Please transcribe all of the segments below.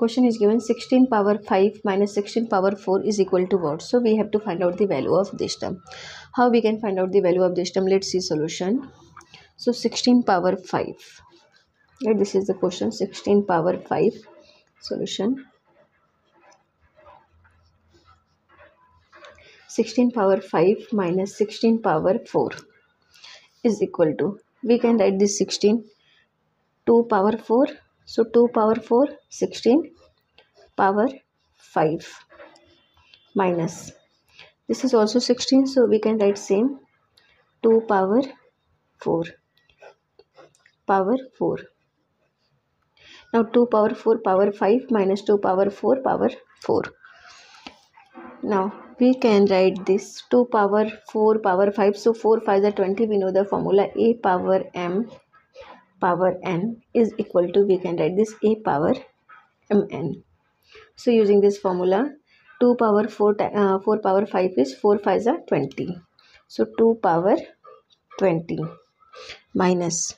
Question is given 16 power 5 minus 16 power 4 is equal to what? So we have to find out the value of this term. How we can find out the value of this term? Let's see solution. So 16 power 5. Right, this is the question, 16 power 5 solution. 16 power 5 minus 16 power 4 is equal to, we can write this 16 2 power 4. So 2 power 4, 16 power 5 minus. This is also 16, so we can write same 2 power 4 power 4. Now 2 power 4 power 5 minus 2 power 4 power 4. Now we can write this 2 power 4 power 5. So 4 5 is 20. We know the formula a power m power n is equal to, we can write this a power mn. So using this formula 2 power 4 power 5 is 4 5 is 20. So 2 power 20 minus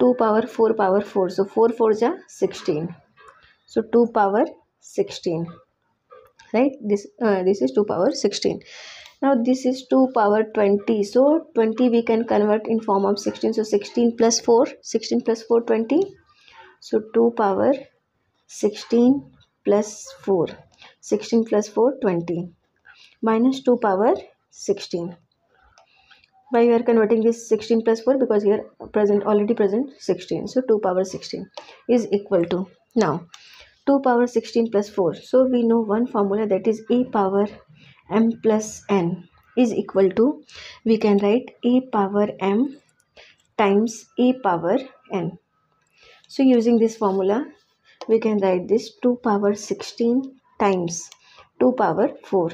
2 power 4 power 4. So 4 4 is 16. So 2 power 16. Right, this is 2 power 16. Now this is 2 power 20. So 20 we can convert in form of 16. So 16 plus 4. 16 plus 4, 20. So 2 power 16 plus 4. 16 plus 4, 20. Minus 2 power 16. Why we are converting this 16 plus 4? Because here already present 16. So 2 power 16 is equal to. Now 2 power 16 plus 4. So we know one formula, that is a power m plus n is equal to, we can write a power m times a power n. So using this formula we can write this 2 power 16 times 2 power 4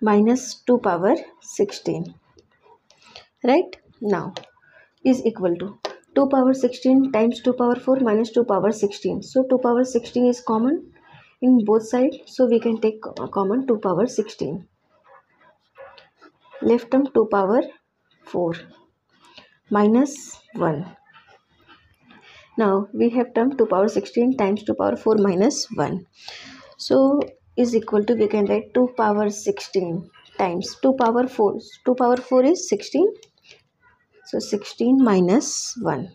minus 2 power 16. Right, now is equal to 2 power 16 times 2 power 4 minus 2 power 16. So 2 power 16 is common in both sides, so we can take common 2 power 16. Left term 2 power 4 minus 1. Now we have term 2 power 16 times 2 power 4 minus 1. So is equal to, we can write 2 power 16 times 2 power 4. 2 power 4 is 16. So 16 minus 1.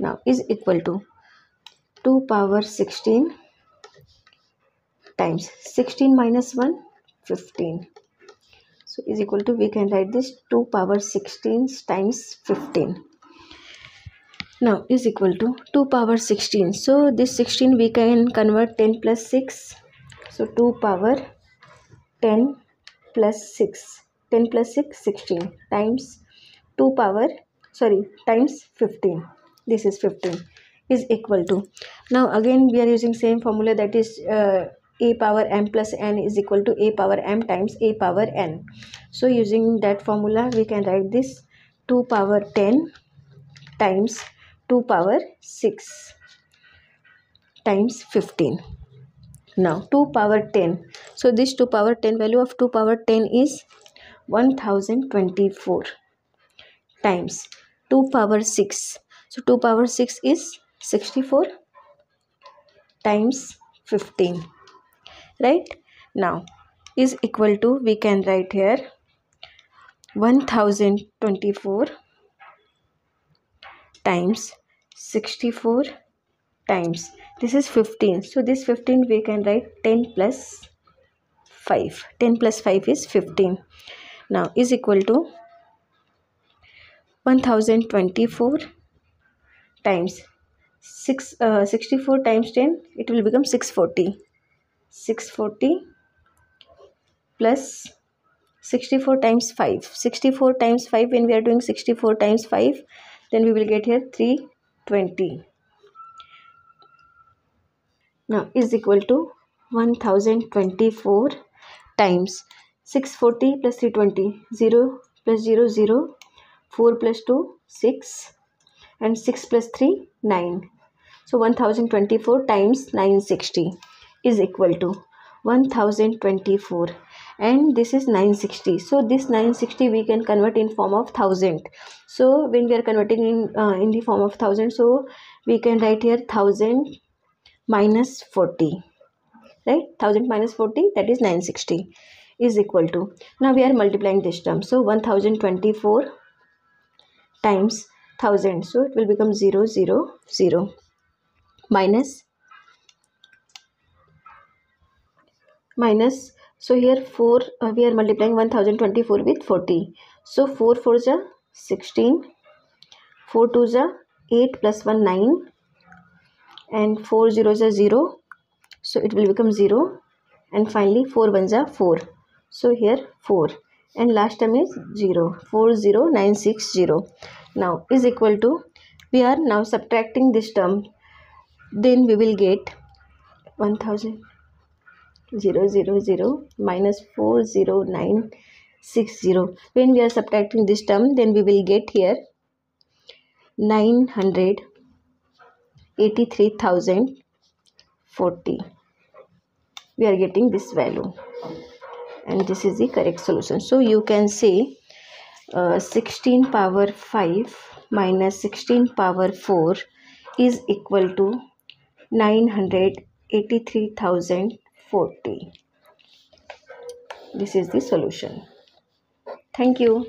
Now is equal to 2 power 16 times 16 minus 1, 15. So is equal to, we can write this 2 power 16 times 15. Now is equal to 2 power 16. So this 16 we can convert 10 plus 6. So 2 power 10 plus 6. 10 plus 6, 16 times 2 power, times 15. This is 15 is equal to. Now again we are using same formula, that is a power m plus n is equal to a power m times a power n. So using that formula we can write this 2 power 10 times 2 power 6 times 15. Now 2 power 10. So this 2 power 10, value of 2 power 10 is 1024 times 2 power 6. So 2 power 6 is 64 times 15. Right, now is equal to, we can write here 1024 times 64 times, this is 15. So this 15 we can write 10 plus 5. 10 plus 5 is 15. Now is equal to 1024 times 64 times 10, it will become 640. 640 plus 64 times 5. 64 times 5, when we are doing 64 times 5, then we will get here 320. Now is equal to 1024 times 640 plus 320. 0 plus 0, 0. 4 plus 2, 6. And 6 plus 3, 9. So 1024 times 960. Is equal to 1024, and this is 960. So this 960 we can convert in form of 1000. So when we are converting in the form of 1000, so we can write here 1000 minus 40, right? 1000 minus 40, that is 960, is equal to, now we are multiplying this term, so 1024 times 1000, so it will become 000 minus, so here 4, we are multiplying 1024 with 40, so 4 4s are 16, 4 2s are 8 plus 1 9, and 4 zeros are 0, so it will become 0, and finally 4 ones are 4, so here 4, and last term is 0, 40960. Now is equal to, we are now subtracting this term, then we will get 1000 minus 40960. When we are subtracting this term, then we will get here 983,040. We are getting this value, and this is the correct solution. So you can say 16 power 5 minus 16 power 4 is equal to 983,040. This is the solution. Thank you.